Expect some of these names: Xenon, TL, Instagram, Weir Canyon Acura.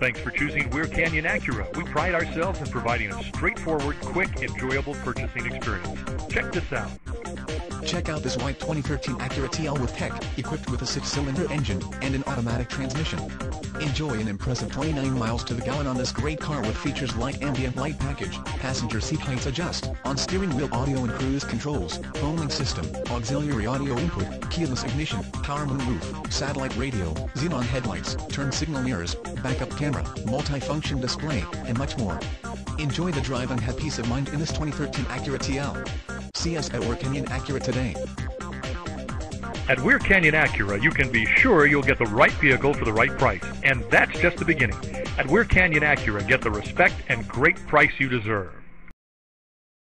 Thanks for choosing Weir Canyon Acura. We pride ourselves in providing a straightforward, quick, enjoyable purchasing experience. Check this out. Check out this white 2013 Acura TL with tech, equipped with a 6-cylinder engine and an automatic transmission. Enjoy an impressive 29 miles to the gallon on this great car with features like ambient light package, passenger seat heights adjust, on steering wheel audio and cruise controls, phone link system, auxiliary audio input, keyless ignition, power moonroof, satellite radio, Xenon headlights, turn signal mirrors, backup camera, multi-function display, and much more. Enjoy the drive and have peace of mind in this 2013 Acura TL. See us at Weir Canyon Acura today. At Weir Canyon Acura, you can be sure you'll get the right vehicle for the right price. And that's just the beginning. At Weir Canyon Acura, get the respect and great price you deserve.